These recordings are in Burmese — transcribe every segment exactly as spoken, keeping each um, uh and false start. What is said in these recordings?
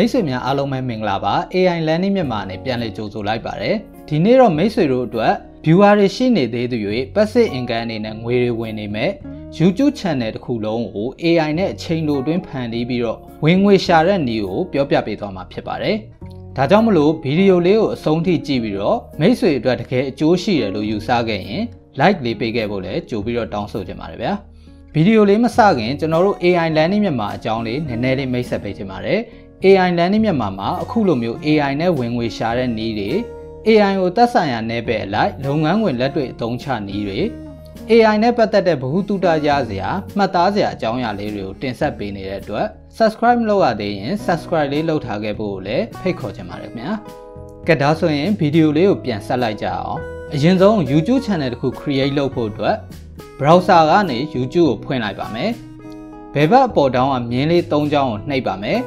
မိတ်ဆွေများအားလုံးပဲမင်္ဂလာပါ A I လမ်းနည်းမြန်မာနဲ့ပြန်လည်ကြိုဆိုလိုက်ပါတယ်ဒီနေ့တော့မိတ်ဆွေတို့အတွက် viewer တွေရှိနေသေးသူတွေ passive income အနေနဲ့ငွေတွေဝင်နေမဲ့ YouTube channel တစ်ခုလုံးကို A I နဲ့အချိန်တိုအတွင်းဖန်တီးပြီးတော့ဝင်ငွေရှာတဲ့နည်းကိုပြောပြပေးသွားမှာဖြစ်ပါတယ်ဒါကြောင့်မလို့ဗီဒီယိုလေးကိုအဆုံးထိကြည့်ပြီးတော့မိတ်ဆွေအတွက်တကယ်အကျိုးရှိတယ်လို့ယူဆခဲ့ရင် like လေးပေးခဲ့ဖို့လည်းကြိုပြီးတော့တောင်းဆိုချင်ပါတယ်ဗျာဗီဒီယိုလေးမစခင်ကျွန်တော်တို့ A I လမ်းနည်းမြန်မာအကြောင်းလေးနည်းနည်းလေးမိတ်ဆက်ပေးချင်ပါတယ်A I လမ်းနည်းမြန်မာမှာအခုလိုမျိုး A I နဲ့ဝင်ငွေရှာတဲ့နည်းတွေ A I ကိုသက်ဆိုင်ရာနယ်ပယ်အလိုက်လုပ်ငန်းဝင်လက်တွေအသုံးချနည်းတွေ A I နဲ့ပတ်သက်တဲ့ဗဟုသုတရစရာမှတ်သားစရာအကြောင်းအရာလေးတွေကိုတင်ဆက်ပေးနေတဲ့အတွက် Subscribe မလုပ်ရသေးရင် Subscribe လေးလုပ်ထားခဲ့ဖို့လည်းဖိတ်ခေါ်ချင်ပါတယ်ခင်ဗျာ။ကဲဒါဆိုရင်ဗီဒီယိုလေးကိုပြန်ဆက်လိုက်ကြအောင်။အရင်ဆုံး YouTube Channel တစ်ခု Create လုပ်ဖို့အတွက် Browser ကနေ YouTube ကိုဖွင့်လိုက်ပါမယ်။ဘယ်ဘက်အပေါ်တောင်းအမြင်လေး၃ချောင်းကိုနှိပ်ပါမယ်။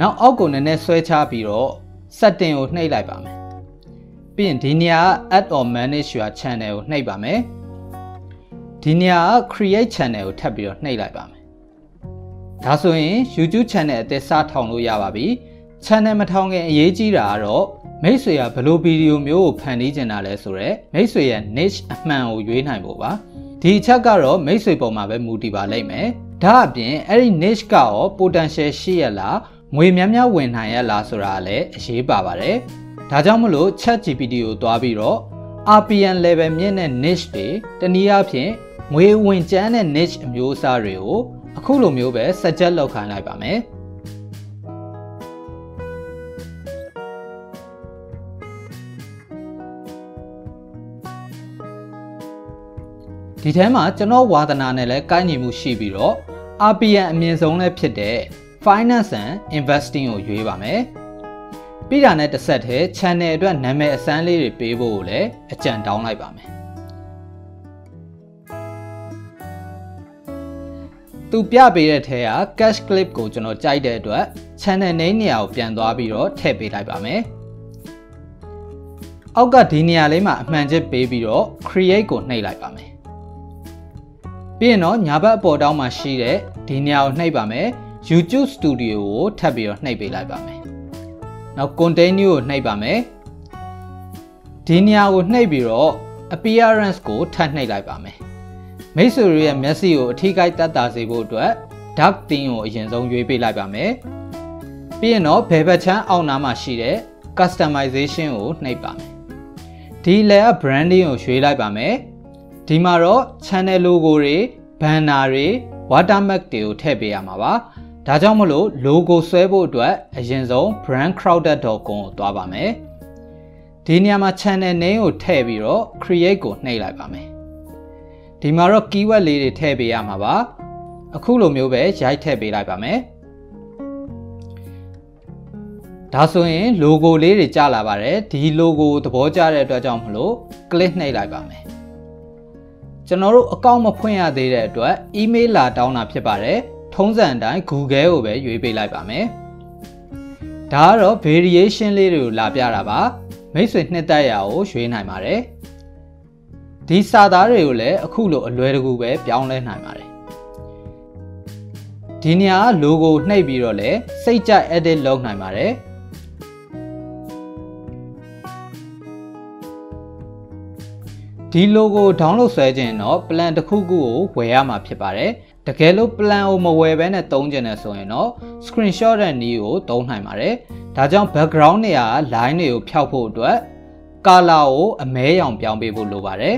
နောက်အောက်ကိုနည်းနည်းဆွဲချပြီးတော့ setting ကိုနှိပ်လိုက်ပါမယ်။ပြီးရင်ဒီနေရာက add or manage your channel ကိုနှိပ်ပါမယ်။ဒီနေရာက create channel ကိုထပ်ပြီးတော့နှိပ်လိုက်ပါမယ်။ဒါဆိုရင် YouTube channel အသစ်စထောင်လို့ရပါပြီ။ channel မထောင်ခင်အရေးကြီးတာကတော့မိတ်ဆွေကဘယ်လိုဗီဒီယိုမျိုးကိုဖန်တီးချင်တာလဲဆိုတော့မိတ်ဆွေရဲ့ niche အမှန်ကိုရွေးနိုင်ဖို့ပါ။ဒီအချက်ကတော့မိတ်ဆွေပုံမှာပဲမူတည်ပါလိမ့်မယ်။ဒါအပြင်အဲ့ဒီ niche ကရော potential ရှိရလားငွေများများဝင်နိုင်ရလားဆိုတာလည်းအရေးပါပါတယ်။ဒါကြောင့်မလို့ ChatGPT ကိုသွားပြီးတော့ R P M level မြင့်တဲ့ niche တွေတနည်းအားဖြင့်ငွေဝင်ကျန်းတဲ့ niche အမျိုးအစားတွေကိုအခုလိုမျိုးပဲ suggest လုပ်ခိုင်းလိုက်ပါမယ်။ဒီထဲမှာကျွန်တော်ဝါသနာနဲ့လည်းကိုင်းညီမှုရှိပြီးတော့ R P M အမြင့်ဆုံးလည်းဖြစ်တဲ့Finance and Investing ကိုရွေးပါမယ်။ပြီးတာနဲ့တစ်ဆက်တည်း Channel အတွက်နာမည်အစမ်းလေးတွေပေးဖို့လည်းအကြံတောင်းလိုက်ပါမယ်။သူပြပေးတဲ့ထဲက Cash Clip ကိုကျွန်တော်ကြိုက်တဲ့အတွက် Channel Name နေရာကိုပြန်သွားပြီးတော့ထည့်ပေးလိုက်ပါမယ်။အောက်ကဒီနေရာလေးမှာအမှန်ချက်ပေးပြီးတော့ Create ကိုနှိပ်လိုက်ပါမယ်။ပြီးရင်တော့ညာဘက်အပေါ်တောင်းမှာရှိတဲ့ဒီနေရာကိုနှိပ်ပါမယ်။ YouTube Studio ကိုထပ်ပြီးတော့နှိပ်ပေးလိုက်ပါမယ်။နောက် Continue ကိုနှိပ်ပါမယ်။ဒီနေရာကိုနှိပ်ပြီးတော့ Appearance ကိုထပ်နှိပ်လိုက်ပါမယ်။မိတ်ဆွေတို့ရဲ့မျက်စိကိုအထီးကိုက်တတ်တာစေဖို့အတွက် Dark Theme ကိုအရင်ဆုံးရွေးပေးလိုက်ပါမယ်။ပြီးရင်တော့ဘယ်ဘက်ချမ်းအောက်နားမှာရှိတဲ့ Customization ကိုနှိပ်ပါမယ်။ဒီ Layer Branding ကိုရွေးလိုက်ပါမယ်။ဒီမှာတော့ Channel Logo တွေ Banner တွေ Watermark တွေကိုထည့်ပေးရမှာပါ။ဒါကြောင့်မလို့ logo ဆွဲဖို့အတွက်အရင်ဆုံး brand crowd dot com ကိုသွားပါမယ်။ဒီနေရာမှာ channel name ကိုထည့်ပြီးတော့ create ကိုနှိပ်လိုက်ပါမယ်။ဒီမှာတော့ keyword လေးတွေထည့်ပေးရမှာပါ။အခုလိုမျိုးပဲရိုက်ထည့်ပေးလိုက်ပါမယ်။ဒါဆိုရင် logo လေးတွေကျလာပါတယ်။ဒီ logo ကိုသဘောကျတဲ့အတွက်ကြောင့်မလို့ click နှိပ်လိုက်ပါမယ်။ကျွန်တော်တို့ account မဖွင့်ရသေးတဲ့အတွက် email လာတောင်းတာဖြစ်ပါတယ်။ထုံးစံအတိုင်း Google ကိုပဲရွေးပေးလိုက်ပါမယ်။ဒါကတော့ variation လေးတွေကိုလာပြတာပါ။မိတ်ဆွေနှစ်သက်ရာကိုရွေးနိုင်ပါတယ်။ဒီစာသားတွေကိုလည်းအခုလိုအလွယ်တကူပဲပြောင်းလဲနိုင်ပါတယ်။ဒီနေရာ logo နှိပ်ပြီးတော့လည်းစိတ်ကြိုက် edit လုပ်နိုင်ပါတယ်။ဒီ logo ကို download ဆွဲခြင်းတော့ plan တစ်ခုခုကိုဝယ်ရမှာဖြစ်ပါတယ်။တကယ်လို့ plan ကိုမဝယ်ဘဲနဲ့သုံးခြင်းနဲ့ဆိုရင်တော့ screenshot တဲ့နည်းကိုသုံးနိုင်ပါတယ်။ဒါကြောင့် background နေရာ line တွေကိုဖျောက်ဖို့အတွက် color ကိုအမဲရောင်ပြောင်းပေးဖို့လိုပါတယ်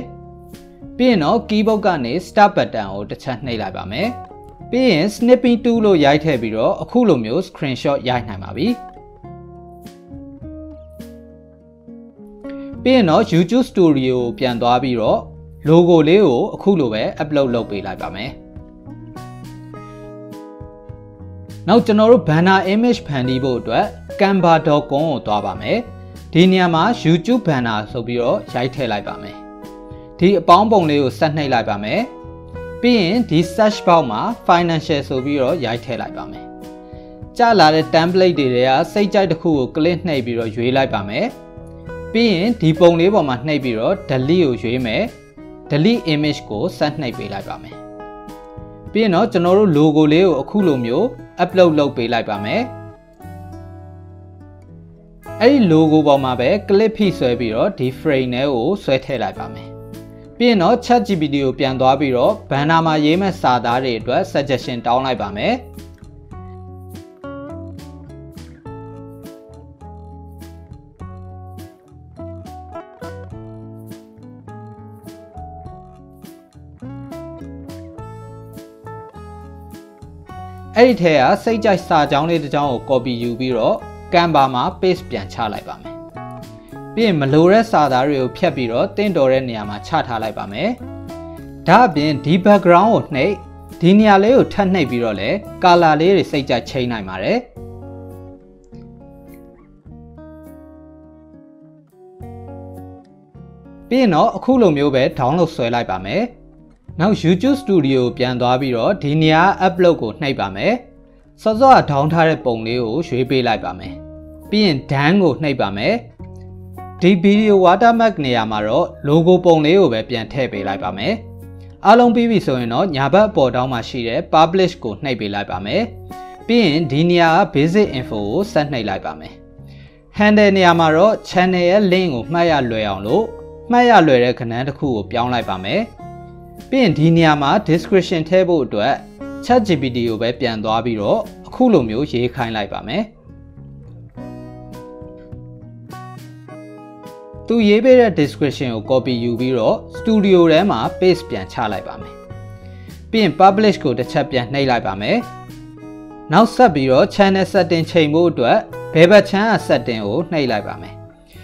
။ပြီးရင်တော့ keyboard ကနေ start button ကိုတစ်ချက်နှိပ်လိုက်ပါမယ်။ပြီးရင် snipping tool လို့ရိုက်ထည့်ပြီးတော့အခုလိုမျိုး screenshot ရိုက်နိုင်ပါပြီ။ပြီးရင်တော့ YouTube Studio ကိုပြန်သွားပြီးတော့ logo လေးကိုအခုလိုပဲ upload လုပ်ပေးလိုက်ပါမယ်။နောက်ကျွန်တော်တို့ banner image ဖန်တီးဖို့အတွက် canva dot com ကိုသွားပါမယ်။ဒီနေရာမှာ YouTube banner ဆိုပြီးတော့ရိုက်ထည့်လိုက်ပါမယ်။ဒီအပေါင်းပုံလေးကိုဆက်နှိပ်လိုက်ပါမယ်။ပြီးရင်ဒီ search box မှာ financial ဆိုပြီးတော့ရိုက်ထည့်လိုက်ပါမယ်။ကြလာတဲ့ template တွေထဲကစိတ်ကြိုက်တစ်ခုကို click နှိပ်ပြီးတော့ရွေးလိုက်ပါမယ်။ပြီးရင်ဒီပုံလေးပေါ်မှာနှိပ်ပြီးတော့ delete ကိုရွေးမယ် delete image ကိုဆက်နှိပ်ပေးလိုက်ပါမယ်ပြီးရင်တော့ကျွန်တော်တို့ logo လေးကိုအခုလိုမျိုး upload လုပ်ပေးလိုက်ပါမယ် အဲ့ logo ပေါ်မှာပဲ click ဖိဆွဲပြီးတော့ဒီ frame ထဲကိုဆွဲထည့်လိုက်ပါမယ်။ပြီးရင်တော့ ChatGPT ကိုပြန်သွားပြီးတော့ banner မှာရေးမဲ့စာသားတွေအတွက် suggestion တောင်းလိုက်ပါမယ်။အဲ့ဒီထဲကစိတ်ကြိုက်စာကြောင်းလေးတစ်ကြောင်းကို copy ယူပြီးတော့ Canva မှာ paste ပြန်ချလိုက်ပါမယ်။ပြီးရင်မလိုတဲ့စာသားတွေကိုဖြတ်ပြီးတော့တင့်တော်တဲ့နေရာမှာချထားလိုက်ပါမယ်။ဒါအပြင်ဒီ background ကိုနှိပ်ဒီနေရာလေးကိုထပ်နှိပ်ပြီးတော့လည်း color လေးတွေစိတ်ကြိုက်ချိန်နိုင်ပါတယ်။ပြီးရင်တော့အခုလိုမျိုးပဲ download ဆွဲလိုက်ပါမယ်။နောက် YouTube Studio ကိုပြန်သွားပြီးတော့ဒီနေရာ upload ကိုနှိပ်ပါမယ်။စောစောကဒေါင်းထားတဲ့ပုံလေးကိုရွေးပေးလိုက်ပါမယ်။ပြီးရင် done ကိုနှိပ်ပါမယ်။ဒီ video watermark နေရာမှာတော့ logo ပုံလေးကိုပဲပြန်ထည့်ပေးလိုက်ပါမယ်။အားလုံးပြီးပြီဆိုရင်တော့ညာဘက်အပေါ်တောင်းမှာရှိတဲ့ publish ကိုနှိပ်ပေးလိုက်ပါမယ်။ပြီးရင်ဒီနေရာက basic info ကိုဆက်နှိပ်လိုက်ပါမယ်။ handle နေရာမှာတော့ channel ရဲ့ link ကိုမှတ်ရလွယ်အောင်လို့မှတ်ရလွယ်တဲ့ခဏတစ်ခုကိုပြောင်းလိုက်ပါမယ်။ပြီးရင်ဒီနေရာမှာ description ထည့်ဖို့အတွက် ChatGPT ကိုပဲပြန်သွားပြီးတော့အခုလိုမျိုးရေးခိုင်းလိုက်ပါမယ်။သူရေးပေးတဲ့ description ကို copy ယူပြီးတော့ Studio ထဲမှာ paste ပြန်ချလိုက်ပါမယ်။ပြီးရင် publish ကိုတစ်ချက်ပြန်နှိပ်လိုက်ပါမယ်။နောက်ဆက်ပြီးတော့ channel setting ချိန်ဖို့အတွက်ဘယ်ဘက်ချမ်း setting ကိုနှိပ်လိုက်ပါမယ်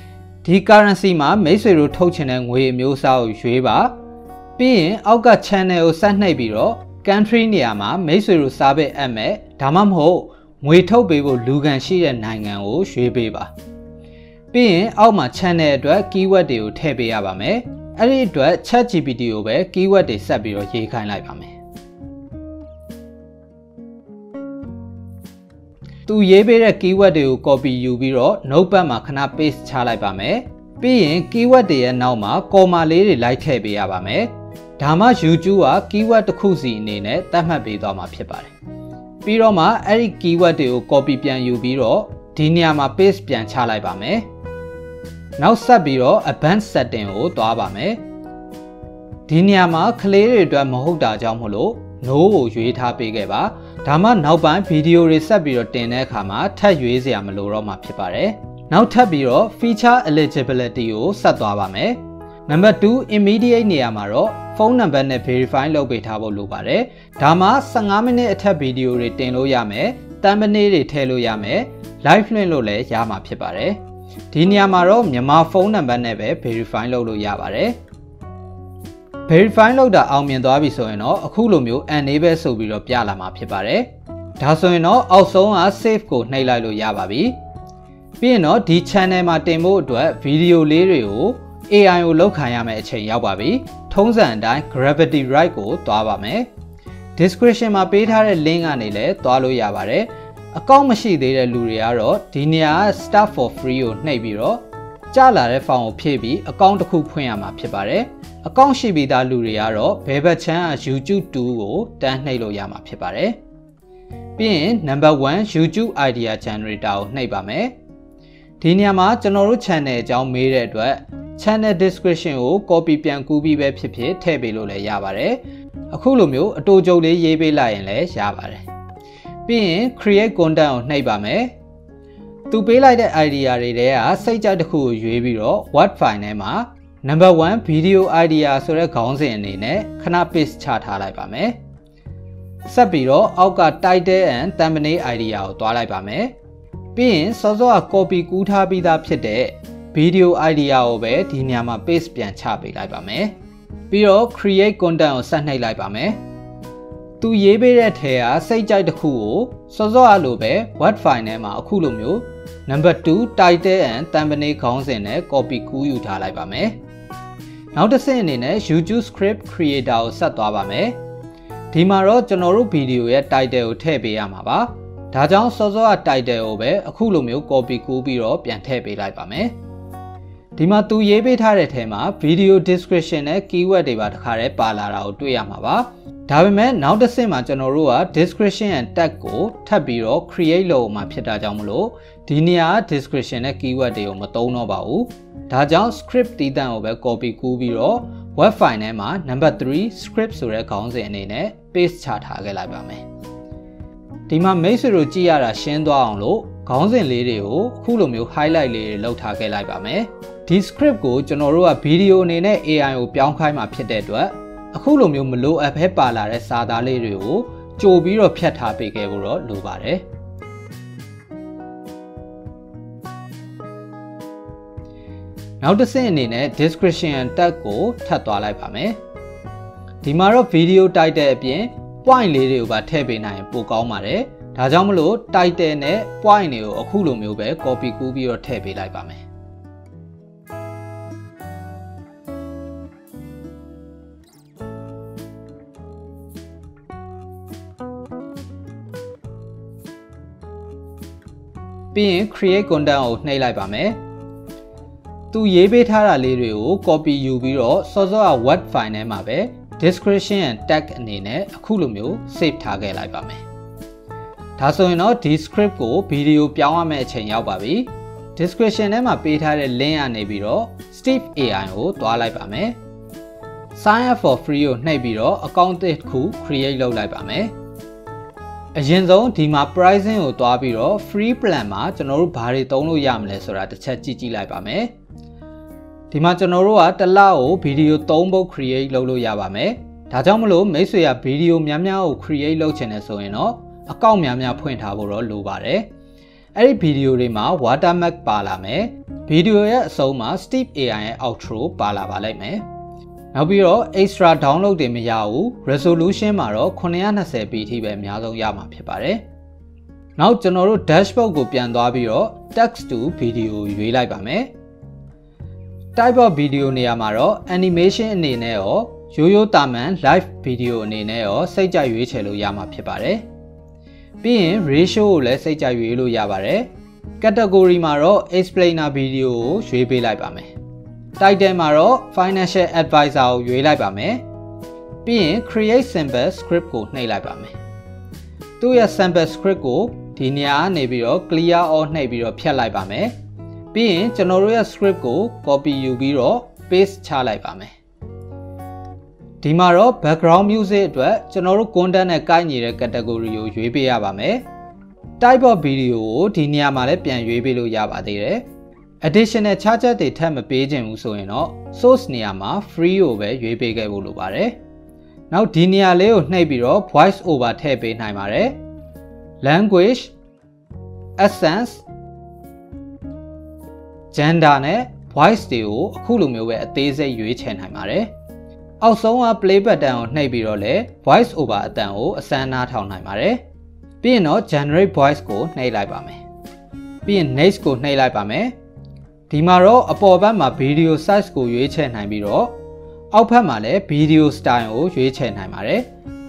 ။ဒီ currency မှာမိတ်ဆွေတို့ထုတ်ချင်တဲ့ငွေအမျိုးအစားကိုရွေးပါ။ပြီးရင်အောက်က channel ကိုဆက်နှိပ်ပြီးတော့ country နေရာမှာမိတ်ဆွေတို့စားပေးအပ်မဲ့ဒါမှမဟုတ်ငွေထုတ်ပေးဖို့လူကန်ရှိတဲ့နိုင်ငံကိုရွေးပေးပါပြီးရင်အောက်မှာ channel အတွက် keyword တွေကိုထည့်ပေးရပါမယ်အဲ့ဒီအတွက် ChatGPT ကိုပဲ keyword တွေဆက်ပြီးတော့ရေးခိုင်းလိုက်ပါမယ်သူရေးပေးတဲ့ keyword တွေကို copy ယူပြီးတော့ notepad မှာခဏ paste ချလိုက်ပါမယ်ပြီးရင် keyword တွေရဲ့နောက်မှာ comma လေးတွေလိုက်ထည့်ပေးရပါမယ်ဒါမှ YouTube က keyword တစ်ခုစီအနေနဲ့သတ်မှတ်ပေးသွားမှာဖြစ်ပါတယ်။ပြီးတော့မှအဲ့ဒီ keyword တွေကို copy ပြန်ယူပြီးတော့ဒီနေရာမှာ paste ပြန်ချလိုက်ပါမယ်။နောက်ဆက်ပြီးတော့ advanced setting ကိုသွားပါမယ်။ဒီနေရာမှာကလေးတွေအတွက်မဟုတ်တာကြောင့်မို့လို့ no ကိုရွေးထားပေးခဲ့ပါ။ဒါမှနောက်ပိုင်း video တွေဆက်ပြီးတော့တင်တဲ့အခါမှာထပ်ရွေးစရာမလိုတော့မှာဖြစ်ပါတယ်။နောက်ထပ်ပြီးတော့ feature eligibility ကိုဆက်သွားပါမယ်။နံပါတ်two immediate နေရာမှာတော့ဖုန်းနံပါတ်နဲ့ verify လုပ်ပေးထားဖို့လိုပါတယ်။ဒါမှfifteenမိနစ်အထက်ဗီဒီယိုတွေတင်လို့ရမယ်။တမ်ဘနေတွေထည့်လို့ရမယ်။ live လွှင့်လို့လည်းရမှာဖြစ်ပါတယ်။ဒီနေရာမှာတော့မြန်မာဖုန်းနံပါတ်နဲ့ပဲ verify လုပ်လို့ရပါတယ်။ verify လုပ်တာအောင်မြင်သွားပြီဆိုရင်တော့အခုလိုမျိုး enable ဆိုပြီးတော့ပြလာမှာဖြစ်ပါတယ်။ဒါဆိုရင်တော့အောက်ဆုံးက save ကိုနှိပ်လိုက်လို့ရပါပြီ။ပြီးရင်တော့ဒီ channel မှာတင်ဖို့အတွက်ဗီဒီယိုလေးတွေကို A I ကိုလောက်ခံရမယ့်အချိန်ရောက်ပါပြီ။ထုံးစံအတိုင်း gravity right ကိုသွားပါမယ် description မှာပေးထားတဲ့ link ကနေလည်းသွားလို့ရပါတယ်အကောင့်မရှိသေးတဲ့လူတွေကတော့ဒီနေရာ start for free ကိုနှိပ်ပြီးတော့ကြာလာတဲ့ form ကိုဖြည့်ပြီးအကောင့်တစ်ခုဖွင့်ရမှာဖြစ်ပါတယ်အကောင့်ရှိပြီးသားလူတွေကတော့ဘယ်ဘက်ချမ်း YouTube twoကိုတန်းနှိပ်လို့ရမှာဖြစ်ပါတယ်ပြီးရင် number one YouTube idea generator ကိုနှိပ်ပါမယ်ဒီနေရာမှာကျွန်တော်တို့ channel အကြောင်းမေးတဲ့အတွက်channel description ကို copy ပြန်ကူးပြီးပဲဖြစ်ဖြစ်ထည့်ပေးလို့လည်းရပါတယ်။အခုလိုမျိုးအတူတူလေးရေးပေးလိုက်ရင်လည်းရပါတယ်။ပြီးရင် create content ကိုနှိပ်ပါမယ်။သူပေးလိုက်တဲ့ idea တွေထဲကစိတ်ကြိုက်တစ်ခုကိုရွေးပြီးတော့ word file ထဲမှာ number one video idea ဆိုတဲ့ခေါင်းစဉ်အနေနဲ့ခဏ paste ချထားလိုက်ပါမယ်။ဆက်ပြီးတော့အောက်က title and thumbnail idea ကိုတွားလိုက်ပါမယ်။ပြီးရင်စောစောက copy ကူးထားပြီးသားဖြစ်တဲ့ဗီဒီယို idea ကိုပဲဒီနေရာမှာ paste ပြန်ချပေးလိုက်ပါမယ်။ပြီးတော့ create content ကိုဆက်နှိပ်လိုက်ပါမယ်။သူရေးပေးတဲ့ထဲကစိတ်ကြိုက်တစ်ခုကိုစောစောအလိုပဲ word file ထဲမှာအခုလိုမျိုး number two title and thumbnail ခေါင်းစဉ်နဲ့ copy ကူးယူထားလိုက်ပါမယ်။နောက်တစ်ဆင့်အနေနဲ့ YouTube script creator ကိုဆက်သွားပါမယ်။ဒီမှာတော့ကျွန်တော်တို့ဗီဒီယိုရဲ့ title ကိုထည့်ပေးရမှာပါ။ဒါကြောင့်စောစောက title ကိုပဲအခုလိုမျိုး copy ကူးပြီးတော့ပြန်ထည့်ပေးလိုက်ပါမယ်။ဒီမှာသူရေးပေးထားတဲ့ထဲမှာ video description နဲ့ keyword တွေပါတခါတည်းပါလာတာကိုတွေ့ရမှာပါ ဒါပေမဲ့နောက်တစ်ဆင့်မှာကျွန်တော်တို့က description and tag ကိုထပ်ပြီးတော့ create လုပ်မှာဖြစ်တာကြောင့်မလို့ဒီနေရာက description နဲ့ keyword တွေကိုမသုံးတော့ပါဘူး။ဒါကြောင့် script တီးတန့်ကိုပဲ copy ကူးပြီးတော့ web file ထဲမှာ number three script ဆိုတဲ့ခေါင်းစဉ်အနေနဲ့ paste ချထားခဲ့လိုက်ပါမယ်။ဒီမှာ main ဆိုလို့ကြည့်ရတာရှင်းသွားအောင်လို့ခေါင်းစဉ်လေးတွေကိုအခုလိုမျိုး highlight လေးတွေလုပ်ထားခဲ့လိုက်ပါမယ်။ဒီ script ကိုကျွန်တော်တို့က video အနေနဲ့ A I ကိုပြောင်းခိုင်းမှာဖြစ်တဲ့အတွက်အခုလိုမျိုးမလိုအပ်ဘဲပါလာတဲ့စာသားလေးတွေကိုကြိုပြီးတော့ဖြတ်ထားပေးခဲ့ဖို့တော့လိုပါတယ်။နောက်တစ်ဆင့်အနေနဲ့ description tag ကိုထပ်သွားလိုက်ပါမယ်။ဒီမှာတော့ video title အပြင် point လေးတွေကိုပါထည့်ပေးနိုင်ရင်ပိုကောင်းပါတယ်။ဒါကြောင့်မလို့ title နဲ့ point တွေကိုအခုလိုမျိုးပဲ copy ကူးပြီးတော့ထည့်ပေးလိုက်ပါမယ်။ create content ကိုနှိပ်လိုက်ပါမယ်။သူရေးပေးထားတာလေးတွေကို copy ယူပြီးတော့ source word file ထဲမှာပဲ description and tag အနေနဲ့အခုလိုမျိုး save ထားခဲ့လိုက်ပါမယ်။ဒါဆိုရင်တော့ဒီ script ကို video ပြောင်းရမယ့်အချိန်ရောက်ပါပြီ။ description ထဲမှာပေးထားတဲ့ link ကနေပြီးတော့ Steve A I ကိုတွားလိုက်ပါမယ်။ sign up for free ကိုနှိပ်ပြီးတော့ account တစ်ခု create လုပ်လိုက်ပါမယ်။အရင်ဆုံးဒီမှာ pricing ကိုတွားပြီးတော့ free plan မှာကျွန်တော်တို့ဘာတွေသုံးလို့ရမလဲဆိုတာတစ်ချက်ကြည့်ကြည့်လိုက်ပါမယ်။ဒီမှာကျွန်တော်တို့ကတစ်လကို video သုံးပုဒ် create လုပ်လို့ရပါမယ်။ဒါကြောင့်မလို့မိတ်ဆွေက video များများကို create လုပ်ချင်တယ်ဆိုရင်တော့ account များများဖွင့်ထားဖို့တော့လိုပါတယ်။အဲ့ဒီ video တွေမှာ watermark ပါလာမယ်။ video ရဲ့အဆုံးမှာ Steve A I ရဲ့ outro ပါလာပါလိမ့်မယ်။နောက်ပြီးတော့ extra download တွေမရဘူး resolution မှာတော့ nine twenty p ထိပဲအများဆုံးရမှာဖြစ်ပါတယ်။နောက်ကျွန်တော်တို့ dashboard ကိုပြန်သွားပြီးတော့ text to video ရွေးလိုက်ပါမယ်။ type of video နေရာမှာတော့ animation အနေနဲ့ရောရိုးရိုးတာမန် live video အနေနဲ့ရောစိတ်ကြိုက်ရွေးချယ်လို့ရမှာဖြစ်ပါတယ်။ပြီးရင် ratio ကိုလည်းစိတ်ကြိုက်ရွေးလို့ရပါတယ်။ category မှာတော့ explainer video ကိုရွေးပေးလိုက်ပါမယ်။ Title မှာတော့ Financial Advisor ကိုရွေးလိုက်ပါမယ်။ပြီးရင် Create Sample Script ကိုနှိပ်လိုက်ပါမယ်။သူ့ရဲ့ Sample Script ကိုဒီနေရာကနေပြီးတော့ Clear All နှိပ်ပြီးတော့ဖြတ်လိုက်ပါမယ်။ပြီးရင်ကျွန်တော်တို့ရဲ့ Script ကို Copy ယူပြီးတော့ Paste ချလိုက်ပါမယ်။ဒီမှာတော့ Background Music အတွက်ကျွန်တော်တို့ Content နဲ့ကိုက်ညီတဲ့ Category ကိုရွေးပေးရပါမယ်။ Type of Video ကိုဒီနေရာမှာလည်းပြန်ရွေးပေးလို့ရပါသေးတယ်။ additional charge တွေထပ်မပေးခြင်းဘူးဆိုရင်တော့ source နေရာမှာ free ကိုပဲရွေးပေးခဲ့ဖို့လိုပါတယ်။နောက်ဒီနေရာလေးကိုနှိပ်ပြီးတော့ voice over ထည့်ပေးနိုင်ပါတယ်။ language, essence, gender နဲ့ voice တွေကိုအခုလိုမျိုးပဲအသေးစိတ်ရွေးချယ်နိုင်ပါတယ်။အောက်ဆုံးက play button ကိုနှိပ်ပြီးတော့လည်း voice over အတန်ကိုအစမ်းနားထောင်နိုင်ပါတယ်။ပြီးရင်တော့ generate voice ကိုနှိပ်လိုက်ပါမယ်။ပြီးရင် next ကိုနှိပ်လိုက်ပါမယ်။ဒီမှာတော့အပေါ်ဘက်မှာ video size ကိုရွေးချယ်နိုင်ပြီးတော့အောက်ဘက်မှာလည်း video style ကိုရွေးချယ်နိုင်ပါတယ်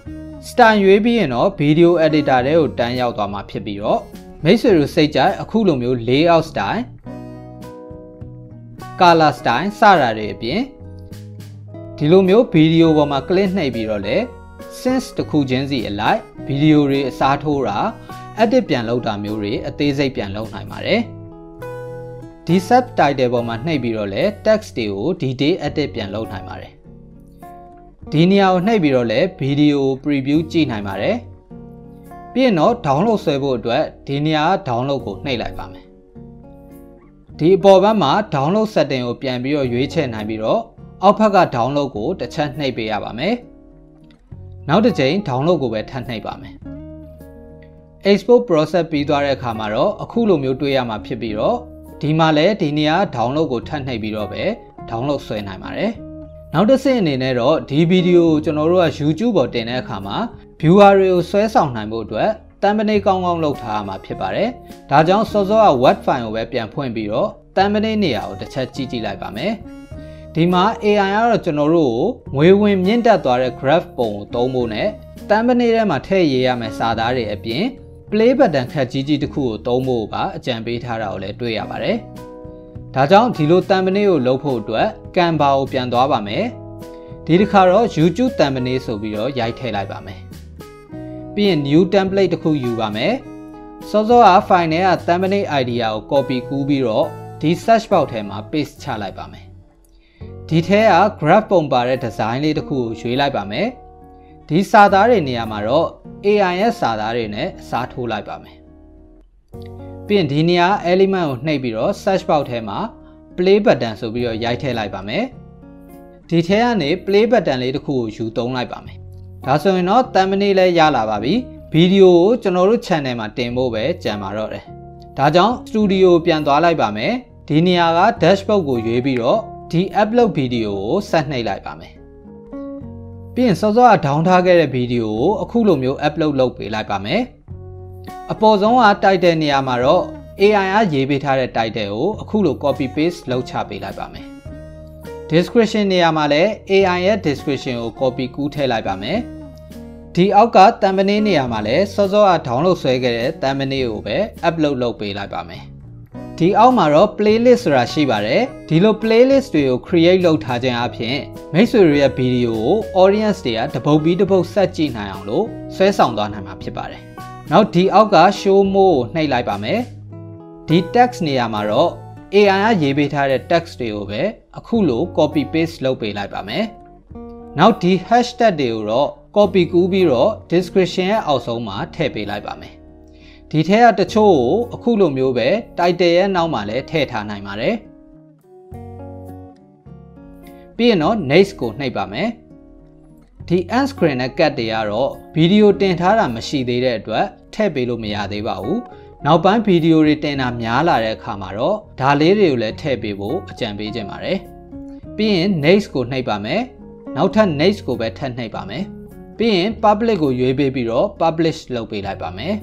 ။ style ရွေးပြီးရင်တော့ video editor ထဲကိုတန်းရောက်သွားမှာဖြစ်ပြီးတော့မိတ်ဆွေတို့စိတ်ကြိုက်အခုလိုမျိုး layout style, color style စတာတွေအပြင်ဒီလိုမျိုး video ပေါ်မှာ click နှိပ်ပြီးတော့လည်း sense တစ်ခုချင်းစီအလိုက် video တွေအစားထိုးတာ edit ပြန်လုပ်တာမျိုးတွေအသေးစိတ်ပြန်လုပ်နိုင်ပါတယ်။ဒီ subtitle ပေါ်မှာနှိပ်ပြီးတော့လဲ text တွေကို detail edit ပြန်လုပ်နိုင်ပါတယ်။ဒီနေရာကိုနှိပ်ပြီးတော့လဲ video preview ကြည့်နိုင်ပါတယ်။ပြီးရင်တော့ download ဆွဲဖို့အတွက်ဒီနေရာက download ကိုနှိပ်လိုက်ပါမယ်။ဒီအပေါ်ဘက်မှာ download setting ကိုပြန်ပြီးတော့ရွေးချယ်နိုင်ပြီးတော့အောက်ဘက်က download ကိုတစ်ချက်နှိပ်ပေးရပါမယ်။နောက်တစ်ချိန် download ကိုပဲထပ်နှိပ်ပါမယ်။ export process ပြီးသွားတဲ့အခါမှာတော့အခုလိုမျိုးတွေ့ရမှာဖြစ်ပြီးတော့ဒီမှာလည်းဒီနေရာ download ကိုထပ်နှိပ်ပြီးတော့ပဲ download ဆွဲနိုင်ပါတယ်။နောက်တစ်ဆင့်အနေနဲ့တော့ဒီဗီဒီယိုကျွန်တော်တို့က YouTube ပေါ်တင်တဲ့အခါမှာ viewer တွေကိုဆွဲဆောင်နိုင်ဖို့အတွက် thumbnail ကောင်းကောင်းလုပ်ထားရမှာဖြစ်ပါတယ်။ဒါကြောင့်စောစောက word file ကိုပဲပြန်ဖွင့်ပြီးတော့ thumbnail နေရာကိုတစ်ချက်ကြည့်ကြည့်လိုက်ပါမယ်။ဒီမှာ A I ကတော့ကျွန်တော်တို့ကိုငွေဝင်မြင့်တက်သွားတဲ့ graph ပုံကိုသုံးဖို့နဲ့ thumbnail ထဲမှာထည့်ရေးရမယ့်စာသားတွေအပြင်play button ခက်ကြီးကြီးတစ်ခုကိုသုံးဖို့ပါအကြံပေးထားတာကိုလည်းတွေ့ရပါတယ်။ဒါကြောင့်ဒီလိုthumbnail ကိုလုပ်ဖို့အတွက် Canva ကိုပြန်သွားပါမယ်။ ဒီတစ်ခါတော့ YouTube thumbnail ဆိုပြီးတော့ရိုက်ထည့်လိုက်ပါမယ်။ပြီးရင် new template တစ်ခုယူပါမယ်။စောစောက file နဲ့ thumbnail idea ကို copy ကူးပြီးတော့ဒီ search box ထဲမှာ paste ချလိုက်ပါမယ်။ဒီထဲက graph ပုံပါတဲ့ design လေးတစ်ခုကိုရွေးလိုက်ပါမယ်။ဒီစာသားတွေနေရာမှာတော့ A I ရဲ့စာသားတွေနဲ့အစားထိုးလိုက်ပါမယ်။ပြီးရင်ဒီနေရာ element ကိုနှိပ်ပြီးတော့ search box ထဲမှာ play button ဆိုပြီးတော့ရိုက်ထည့်လိုက်ပါမယ်။ဒီထဲကနေ play button လေးတစ်ခုကိုယူသုံးလိုက်ပါမယ်။ဒါဆိုရင်တော့ thumbnail လည်းရလာပါပြီ။ဗီဒီယိုကိုကျွန်တော်တို့ channel မှာတင်ဖို့ပဲကြံပါတော့တယ်။ဒါကြောင့် studio ပြန်သွားလိုက်ပါမယ်။ဒီနေရာက dashboard ကိုရွေးပြီးတော့ဒီ upload video ကိုဆက်နှိပ်လိုက်ပါမယ်။ပြီးရင်စောစောက down ထားခဲ့တဲ့ video ကိုအခုလိုမျိုး upload လုပ်ပေးလိုက်ပါမယ်။အပေါ်ဆုံးက title နေရာမှာတော့ A I ကရေးပေးထားတဲ့ title ကိုအခုလို copy paste လုပ်ချပေးလိုက်ပါမယ်။ description နေရာမှာလည်း A I ရဲ့ description ကို copy ကူးထည့်လိုက်ပါမယ်။ဒီအောက်က thumbnail နေရာမှာလည်းစောစောက download ဆွဲခဲ့တဲ့ thumbnail ကိုပဲ upload လုပ်ပေးလိုက်ပါမယ်။ဒီအောက်မှာတော့ playlist ဆိုတာရှိပါတယ်။ဒီလို playlist တွေကို create လုပ်ထားခြင်းအပြင်မိတ်ဆွေတွေရဲ့ video ကို audience တွေကတစ်ပုတ်ပြီးတစ်ပုတ်ဆက်ကြည့်နိုင်အောင်လို့ဆွဲဆောင်သွားနိုင်မှာဖြစ်ပါတယ်။နောက်ဒီအောက်က show more ကိုနှိပ်လိုက်ပါမယ်။ဒီ text နေရာမှာတော့ A I ကရေးပေးထားတဲ့ text တွေကိုပဲအခုလို copy paste လုပ်ပေးလိုက်ပါမယ်။နောက်ဒီ hashtag တွေကိုတော့ copy ကူးပြီးတော့ description ရဲ့အောက်ဆုံးမှာထည့်ပေးလိုက်ပါမယ်။ဒီထဲကတချို့ကိုအခုလိုမျိုးပဲ title ရဲ့နောက်မှာလည်းထည့်ထားနိုင်ပါတယ်။ပြီးရင်တော့ next ကိုနှိပ်ပါမယ်။ဒီ end screen နဲ့ cut တွေကတော့ video တင်ထားတာမရှိသေးတဲ့အတွက်ထည့်ပေးလို့မရသေးပါဘူး။နောက်ပိုင်းဗီဒီယိုတွေတင်တာများလာတဲ့အခါမှာတော့ဒါလေးတွေကိုလည်းထည့်ပေးဖို့အကြံပေးခြင်းပါတယ်။ပြီးရင် next ကိုနှိပ်ပါမယ်။နောက်ထပ် next ကိုပဲထပ်နှိပ်ပါမယ်။ပြီးရင် public ကိုရွေးပေးပြီးတော့ publish လုပ်ပေးလိုက်ပါမယ်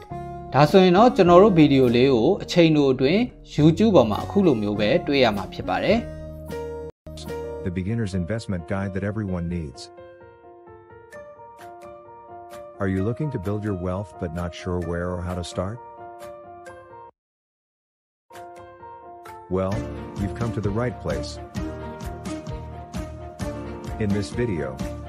။ဒါဆိုရင်တော့ကျွန်တော်တို့ဗီဒီယိုလေးကိုအချိန်တိုအတွင်း YouTube ပေါ်မှာအခုလိုမျိုးပဲတွေ့ရမှာဖြစ်ပါတယ်။ The beginner's investment guide that everyone needs. Are you looking to build your wealth but not sure where or how to start? Well, you've come to the right place. In this video,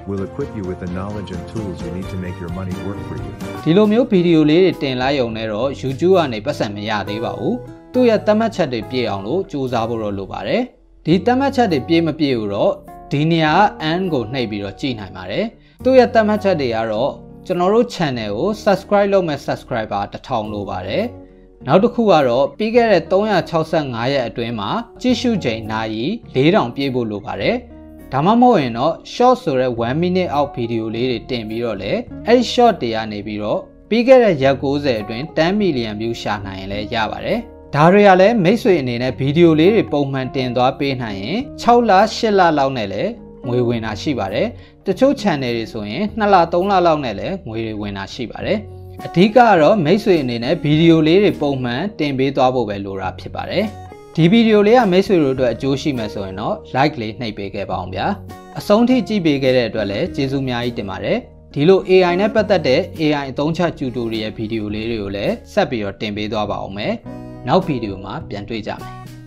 we'll equip you with the knowledge and tools you need to make your money work for you. ဒီလိုမျိုးဗီဒီယိုလေးတွေတင်လိုက်ရုံနဲ့တော့ YouTube ကနေပတ်စံမရသေးပါဘူး။သူ့ရဲ့သတ်မှတ်ချက်တွေပြည့်အောင်လို့စူးစမ်းဖို့တော့လိုပါတယ်။ဒီသတ်မှတ်ချက်တွေပြည့်မပြည့်ဘူးတော့ဒီနေရာအန်ကိုနှိပ်ပြီးတော့ကြည့်နိုင်ပါတယ်။သူ့ရဲ့သတ်မှတ်ချက်တွေကတော့ကျွန်တော်တို့ channel ကို subscribe လုပ်မဲ့ subscriber တစ်ထောင်လိုပါတယ်။နောက်တစ်ခုကတော့ပြီးခဲ့တဲ့၃၆၅ရက်အတွင်းမှာကြည့်ရှုချိန်နာရီ၄၀၀၀ပြည့်ဖို့လိုပါတယ်။ဒါမှမဟုတ်ရင်တော့ short ဆိုတဲ့one minute အောက်ဗီဒီယိုလေးတွေတင်ပြီးတော့လေအဲ့ဒီ short တွေကနေပြီးတော့ပြီးခဲ့တဲ့ရက်၉၀အတွင်းten million view ရှာနိုင်ရင်လည်းရပါတယ်။ဒါတွေကလည်းမိတ်ဆွေအနေနဲ့ဗီဒီယိုလေးတွေပုံမှန်တင်သွားပေးနိုင်ရင်၆လ၈လလောက်နဲ့လည်းငွေဝင်တာရှိပါတယ်။တချို့ channel တွေဆိုရင်၂လ၃လလောက်နဲ့လည်းငွေတွေဝင်တာရှိပါတယ်။အဓိကကတော့မိတ်ဆွေအနေနဲ့ဗီဒီယိုလေးတွေပုံမှန်တင်ပေးသွားဖို့ပဲလိုတာဖြစ်ပါတယ်။ဒီဗီဒီယိုလေးကမိတ်ဆွေတို့အတွက်အကျိုးရှိမယ်ဆိုရင်တော့ like လေးနှိပ်ပေးခဲ့ပါအောင်ဗျာ။အဆုံးထိကြည့်ပေးခဲ့တဲ့အတွက်လည်းကျေးဇူးအများကြီးတင်ပါတယ်။ဒီလို A I နဲ့ပတ်သက်တဲ့ A I အသုံးချ tutorial ရဲ့ဗီဒီယိုလေးတွေကိုလည်းဆက်ပြီးတော့တင်ပေးသွားပါအောင်မယ်။နောက်ဗီဒီယိုမှာပြန်တွေ့ကြမယ်။